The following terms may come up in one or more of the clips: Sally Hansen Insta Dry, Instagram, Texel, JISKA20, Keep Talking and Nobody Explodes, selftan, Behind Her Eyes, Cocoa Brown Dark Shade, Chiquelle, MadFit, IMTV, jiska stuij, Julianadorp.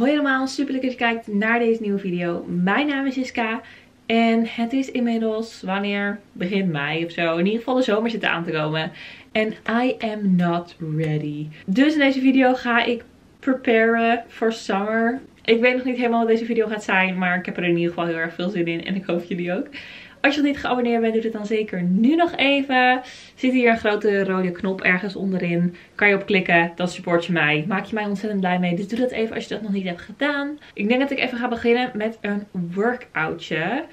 Hoi allemaal, super leuk dat je kijkt naar deze nieuwe video. Mijn naam is Jiska en het is inmiddels, wanneer? Begin mei of zo. In ieder geval de zomer zit aan te komen. En I am not ready. Dus in deze video ga ik preparen for summer. Ik weet nog niet helemaal wat deze video gaat zijn, maar ik heb er in ieder geval heel erg veel zin in en ik hoop jullie ook. Als je nog niet geabonneerd bent, doe dit dan zeker nu nog even. Zit hier een grote rode knop ergens onderin. Kan je op klikken, dan support je mij. Maak je mij ontzettend blij mee. Dus doe dat even als je dat nog niet hebt gedaan. Ik denk dat ik even ga beginnen met een workoutje.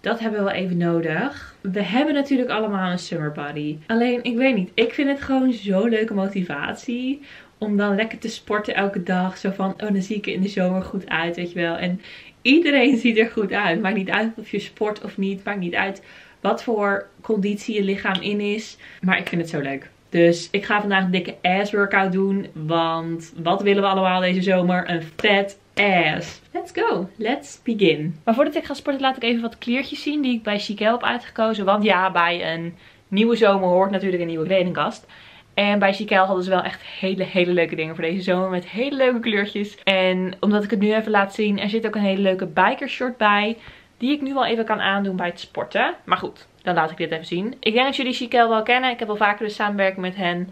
Dat hebben we wel even nodig. We hebben natuurlijk allemaal een summer body. Alleen, ik weet niet. Ik vind het gewoon zo'n leuke motivatie. Om dan lekker te sporten elke dag. Zo van, oh dan zie ik er in de zomer goed uit, weet je wel. En iedereen ziet er goed uit. Maakt niet uit of je sport of niet. Maakt niet uit wat voor conditie je lichaam in is. Maar ik vind het zo leuk. Dus ik ga vandaag een dikke ass workout doen. Want wat willen we allemaal deze zomer? Een vet ass. Let's go. Let's begin. Maar voordat ik ga sporten laat ik even wat kleertjes zien die ik bij Chiquelle heb uitgekozen. Want ja, bij een nieuwe zomer hoort natuurlijk een nieuwe kledingkast. En bij Chiquelle hadden ze wel echt hele leuke dingen voor deze zomer. Met hele leuke kleurtjes. En omdat ik het nu even laat zien. Er zit ook een hele leuke bikershort bij. Die ik nu wel even kan aandoen bij het sporten. Maar goed, dan laat ik dit even zien. Ik denk dat jullie Chiquelle wel kennen. Ik heb al vaker dus samenwerking met hen.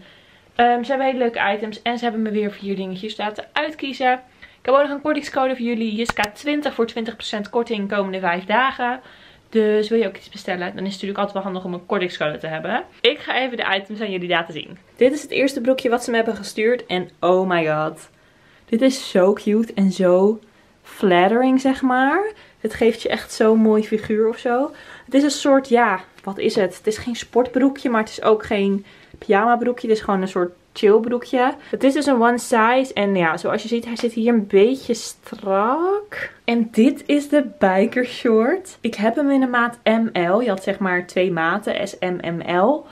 Ze hebben hele leuke items. En ze hebben me weer 4 dingetjes laten uitkiezen. Ik heb ook nog een kortingscode voor jullie. Jiska20 voor 20% korting komende 5 dagen. Dus wil je ook iets bestellen, dan is het natuurlijk altijd wel handig om een kortingscode te hebben. Ik ga even de items aan jullie laten zien. Dit is het eerste broekje wat ze me hebben gestuurd. En oh my god. Dit is zo cute en zo flattering, zeg maar. Het geeft je echt zo'n mooi figuur of zo. Het is een soort, ja, wat is het? Het is geen sportbroekje, maar het is ook geen pyjama broekje. Het is gewoon een soort chill broekje. Het is dus een one size. En ja, zoals je ziet, hij zit hier een beetje strak. En dit is de bikershort. Ik heb hem in de maat ML. Je had zeg maar 2 maten, S, M, M, L.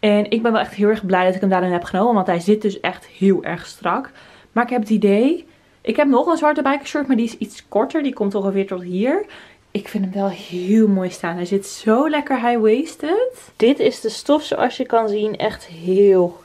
En ik ben wel echt heel erg blij dat ik hem daarin heb genomen. Want hij zit dus echt heel erg strak. Maar ik heb het idee... Ik heb nog een zwarte bikershort, maar die is iets korter. Die komt ongeveer tot hier. Ik vind hem wel heel mooi staan. Hij zit zo lekker high-waisted. Dit is de stof, zoals je kan zien. Echt heel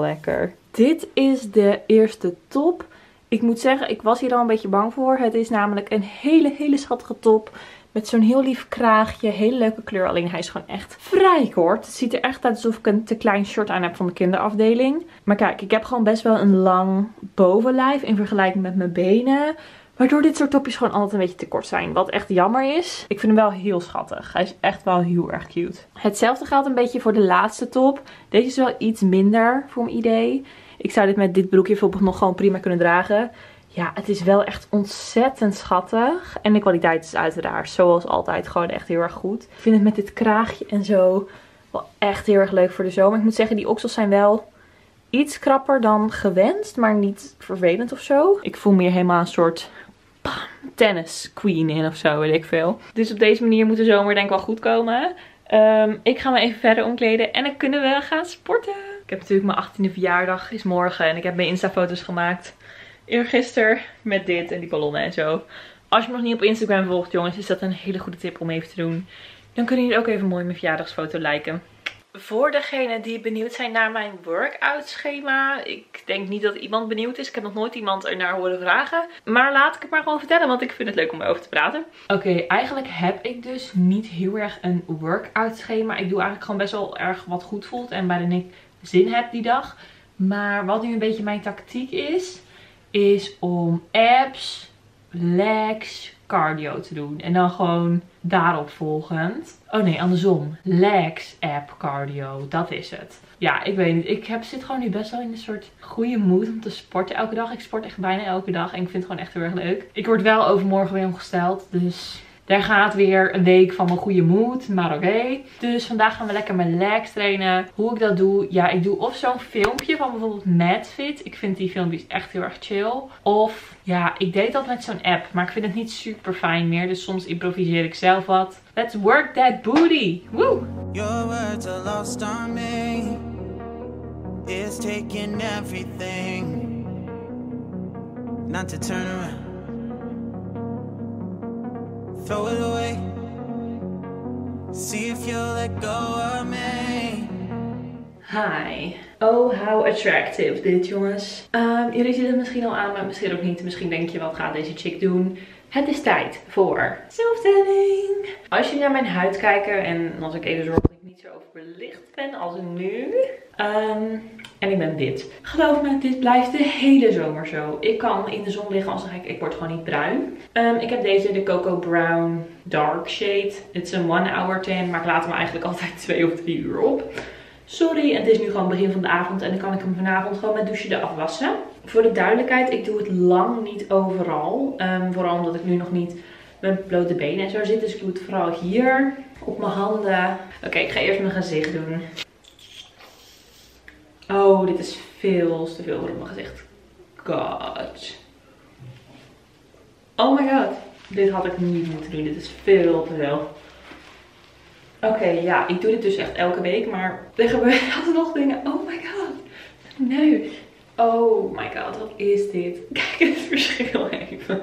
lekker. Dit is de eerste top. Ik moet zeggen, ik was hier al een beetje bang voor. Het is namelijk een hele schattige top. Met zo'n heel lief kraagje. Hele leuke kleur. Alleen hij is gewoon echt vrij kort. Het ziet er echt uit alsof ik een te klein short aan heb van de kinderafdeling. Maar kijk, ik heb gewoon best wel een lang bovenlijf. In vergelijking met mijn benen. Waardoor dit soort topjes gewoon altijd een beetje te kort zijn. Wat echt jammer is. Ik vind hem wel heel schattig. Hij is echt wel heel erg cute. Hetzelfde geldt een beetje voor de laatste top. Deze is wel iets minder voor mijn idee. Ik zou dit met dit broekje bijvoorbeeld nog gewoon prima kunnen dragen. Ja, het is wel echt ontzettend schattig. En de kwaliteit is uiteraard zoals altijd gewoon echt heel erg goed. Ik vind het met dit kraagje en zo wel echt heel erg leuk voor de zomer. Ik moet zeggen, die oksels zijn wel... iets krapper dan gewenst, maar niet vervelend of zo. Ik voel meer helemaal een soort tennis queen in of zo, weet ik veel. Dus op deze manier moet de zomer denk ik wel goed komen. Ik ga me even verder omkleden en dan kunnen we gaan sporten. Ik heb natuurlijk mijn 18e verjaardag, is morgen. En ik heb mijn Insta-foto's gemaakt eergisteren met dit en die ballonnen en zo. Als je me nog niet op Instagram volgt, jongens, is dat een hele goede tip om even te doen. Dan kunnen jullie ook even mooi mijn verjaardagsfoto liken. Voor degenen die benieuwd zijn naar mijn workout schema. Ik denk niet dat iemand benieuwd is. Ik heb nog nooit iemand ernaar horen vragen. Maar laat ik het maar gewoon vertellen. Want ik vind het leuk om erover te praten. Oké, eigenlijk heb ik dus niet heel erg een workout schema. Ik doe eigenlijk gewoon best wel erg wat goed voelt. En waarin ik zin heb die dag. Maar wat nu een beetje mijn tactiek is. Is om abs, legs, cardio te doen. En dan gewoon... daarop volgend. Oh nee, andersom. Legs app cardio. Dat is het. Ja, ik weet niet. Ik zit gewoon nu best wel in een soort goede mood om te sporten elke dag. Ik sport echt bijna elke dag. En ik vind het gewoon echt heel erg leuk. Ik word wel overmorgen weer omgesteld. Dus daar gaat weer een week van mijn goede mood. Maar oké. Dus vandaag gaan we lekker mijn legs trainen. Hoe ik dat doe. Ja, ik doe of zo'n filmpje van bijvoorbeeld MadFit. Ik vind die filmpjes echt heel erg chill. Of... ja, ik deed dat met zo'n app, maar ik vind het niet super fijn meer. Dus soms improviseer ik zelf wat. Let's work that booty! Woo! Your words are lost on me. It's taking everything. Not to turn around. Throw it away. See if you'll let go of me. Hi. Oh, how attractive dit, jongens. Jullie zien het misschien al aan, maar misschien ook niet. Misschien denk je, wat gaat deze chick doen? Het is tijd voor self-tanning. Als jullie naar mijn huid kijken en als ik even zorg dat ik niet zo overbelicht ben als nu. En ik ben wit. Geloof me, dit blijft de hele zomer zo. Ik kan in de zon liggen, als ik word gewoon niet bruin. Ik heb deze, de Cocoa Brown Dark Shade. Het is een 1-hour tan, maar ik laat hem eigenlijk altijd 2 of 3 uur op. Sorry, het is nu gewoon begin van de avond en dan kan ik hem vanavond gewoon met douchen eraf wassen. Voor de duidelijkheid, ik doe het lang niet overal. Vooral omdat ik nu nog niet met blote benen en zo zit. Dus ik doe het vooral hier, op mijn handen. Oké, ik ga eerst mijn gezicht doen. Oh, dit is veel te veel voor mijn gezicht. God. Oh my god. Dit had ik niet moeten doen. Dit is veel te veel. Oké, ja, ik doe dit dus echt elke week, maar er gebeuren altijd nog dingen. Oh my god. Nee. Oh my god, wat is dit? Kijk het verschil even.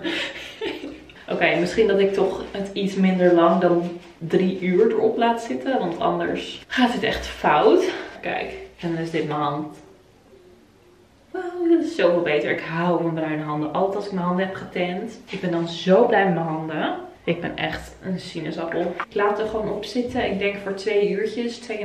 Oké, misschien dat ik toch het iets minder lang dan 3 uur erop laat zitten, want anders gaat het echt fout. Kijk, en dan is dit mijn hand. Wow, dit is zoveel beter. Ik hou van bruine handen. Altijd als ik mijn handen heb getint. Ik ben dan zo blij met mijn handen. Ik ben echt een sinaasappel. Ik laat er gewoon op zitten. Ik denk voor 2 uurtjes, 2,5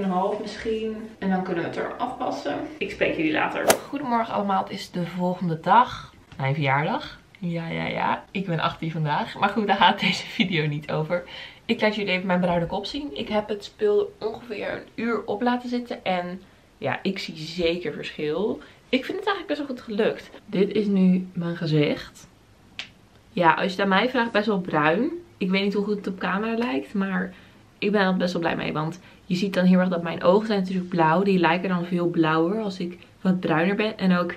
misschien. En dan kunnen we het er afpassen. Ik spreek jullie later. Goedemorgen allemaal. Het is de volgende dag. Mijn verjaardag. Ja. Ik ben 18 vandaag. Maar goed, daar gaat deze video niet over. Ik laat jullie even mijn bruine kop zien. Ik heb het spul ongeveer 1 uur op laten zitten. En ja, ik zie zeker verschil. Ik vind het eigenlijk best wel goed gelukt. Dit is nu mijn gezicht. Ja, als je het aan mij vraagt, best wel bruin. Ik weet niet hoe goed het op camera lijkt, maar ik ben er best wel blij mee. Want je ziet dan heel erg dat mijn ogen zijn natuurlijk blauw. Die lijken dan veel blauwer als ik wat bruiner ben. En ook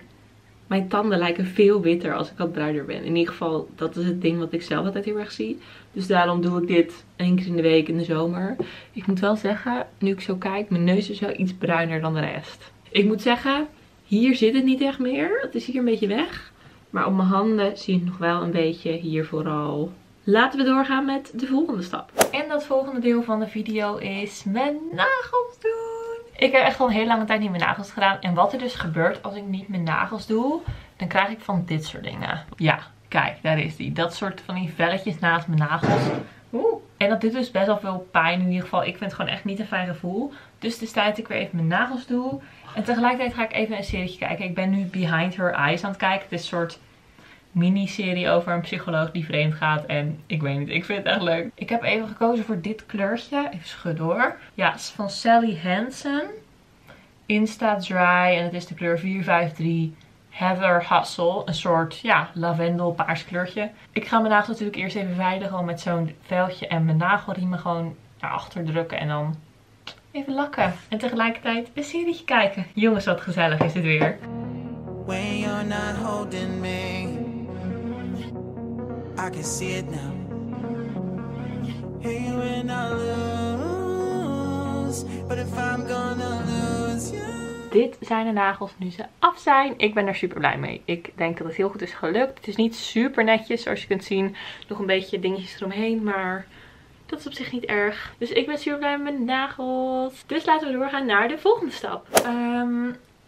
mijn tanden lijken veel witter als ik wat bruiner ben. In ieder geval, dat is het ding wat ik zelf altijd heel erg zie. Dus daarom doe ik dit 1 keer in de week in de zomer. Ik moet wel zeggen, nu ik zo kijk, mijn neus is wel iets bruiner dan de rest. Ik moet zeggen, hier zit het niet echt meer. Het is hier een beetje weg. Maar op mijn handen zie je het nog wel een beetje, hier vooral. Laten we doorgaan met de volgende stap. En dat volgende deel van de video is mijn nagels doen. Ik heb echt al een hele lange tijd niet mijn nagels gedaan. En wat er dus gebeurt als ik niet mijn nagels doe, dan krijg ik van dit soort dingen. Ja, kijk, daar is die. Dat soort van die velletjes naast mijn nagels. Oeh. En dat doet dus best wel veel pijn in ieder geval. Ik vind het gewoon echt niet een fijn gevoel. Dus het is tijd dat ik weer even mijn nagels doe. En tegelijkertijd ga ik even een serietje kijken. Ik ben nu Behind Her Eyes aan het kijken. Het is een soort mini-serie over een psycholoog die vreemd gaat. En ik weet niet, ik vind het echt leuk. Ik heb even gekozen voor dit kleurtje. Even schudden hoor. Ja, het is van Sally Hansen Insta Dry. En het is de kleur 453. Heather Hustle, een soort, ja, lavendelpaars kleurtje. Ik ga mijn nagels natuurlijk eerst even veilen, gewoon met zo'n veldje en mijn nagelriemen gewoon naar achter drukken en dan even lakken. En tegelijkertijd een serietje kijken. Jongens, wat gezellig is dit weer. When you're not holding me, I can see it now. Hey, when I lose, but if I'm gonna lose you. Dit zijn de nagels nu ze af zijn. Ik ben er super blij mee. Ik denk dat het heel goed is gelukt. Het is niet super netjes, zoals je kunt zien. Nog een beetje dingetjes eromheen, maar dat is op zich niet erg. Dus ik ben super blij met mijn nagels. Dus laten we doorgaan naar de volgende stap.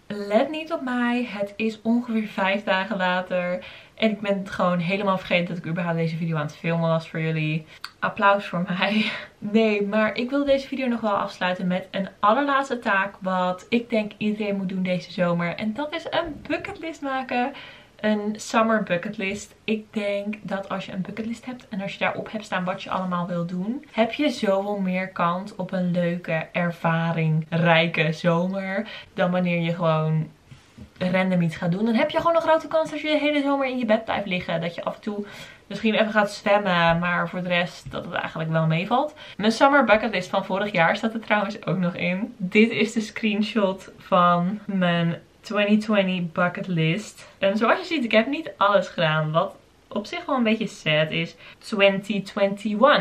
Let niet op mij. Het is ongeveer 5 dagen later. En ik ben het gewoon helemaal vergeten dat ik überhaupt deze video aan het filmen was voor jullie. Applaus voor mij. Nee, maar ik wil deze video nog wel afsluiten met een allerlaatste taak. Wat ik denk iedereen moet doen deze zomer. En dat is een bucketlist maken. Een summer bucketlist. Ik denk dat als je een bucketlist hebt en als je daarop hebt staan wat je allemaal wil doen, heb je zoveel meer kans op een leuke, ervaringrijke zomer dan wanneer je gewoon random iets gaat doen. Dan heb je gewoon een grote kans als je de hele zomer in je bed blijft liggen. Dat je af en toe misschien even gaat zwemmen, maar voor de rest dat het eigenlijk wel meevalt. Mijn summer bucketlist van vorig jaar staat er trouwens ook nog in. Dit is de screenshot van mijn 2020 bucketlist. En zoals je ziet, ik heb niet alles gedaan, wat op zich wel een beetje sad is. 2021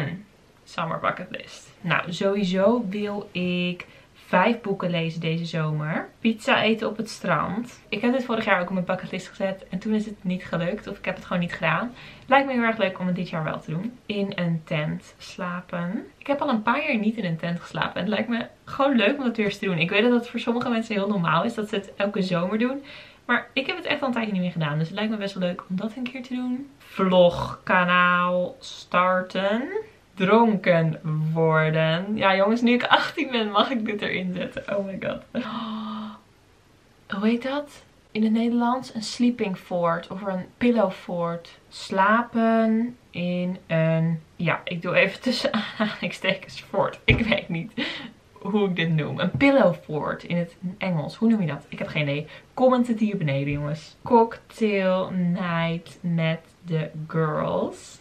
summer bucketlist. Nou, sowieso wil ik 5 boeken lezen deze zomer. Pizza eten op het strand. Ik heb dit vorig jaar ook op mijn bucketlist gezet. En toen is het niet gelukt. Of ik heb het gewoon niet gedaan. Lijkt me heel erg leuk om het dit jaar wel te doen. In een tent slapen. Ik heb al een paar jaar niet in een tent geslapen. En het lijkt me gewoon leuk om dat weer eens te doen. Ik weet dat het voor sommige mensen heel normaal is. Dat ze het elke zomer doen. Maar ik heb het echt al een tijdje niet meer gedaan. Dus het lijkt me best wel leuk om dat een keer te doen. Vlogkanaal starten. Dronken worden. Ja jongens, nu ik 18 ben mag ik dit erin zetten. Oh my god. Hoe heet dat? In het Nederlands een sleeping fort of een pillow fort. Slapen in een... Ja, ik doe even tussen aanhalingstekens fort. Ik weet niet hoe ik dit noem. Een pillow fort in het Engels. Hoe noem je dat? Ik heb geen idee. Comment het hier beneden jongens. Cocktail night met de girls.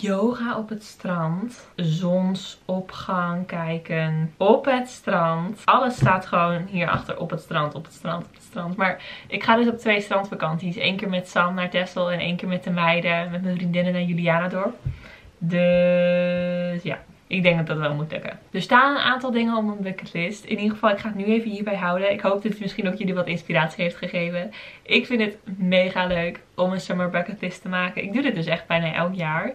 Yoga op het strand. Zonsopgang kijken. Op het strand. Alles staat gewoon hierachter op het strand, op het strand, op het strand. Maar ik ga dus op 2 strandvakanties. 1 keer met Sam naar Texel en 1 keer met de meiden, met mijn vriendinnen naar Julianadorp. Dus ja, ik denk dat dat wel moet lukken. Er staan een aantal dingen op mijn bucketlist. In ieder geval, ik ga het nu even hierbij houden. Ik hoop dat het misschien ook jullie wat inspiratie heeft gegeven. Ik vind het mega leuk om een summer bucketlist te maken. Ik doe dit dus echt bijna elk jaar.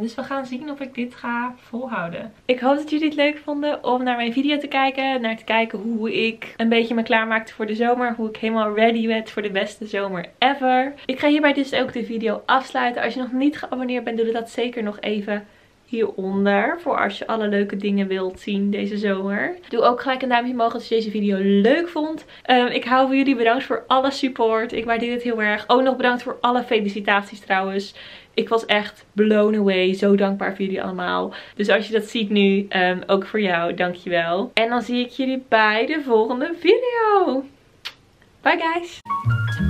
Dus we gaan zien of ik dit ga volhouden. Ik hoop dat jullie het leuk vonden om naar mijn video te kijken. Naar te kijken hoe ik een beetje me klaarmaakte voor de zomer. Hoe ik helemaal ready werd voor de beste zomer ever. Ik ga hierbij dus ook de video afsluiten. Als je nog niet geabonneerd bent, doe dat zeker nog even hieronder, voor als je alle leuke dingen wilt zien deze zomer. Doe ook gelijk een duimpje omhoog als je deze video leuk vond. Ik hou van jullie. Bedankt voor alle support. Ik waardeer het heel erg. Ook nog bedankt voor alle felicitaties trouwens. Ik was echt blown away. Zo dankbaar voor jullie allemaal. Dus als je dat ziet nu, ook voor jou. Dankjewel. En dan zie ik jullie bij de volgende video. Bye guys!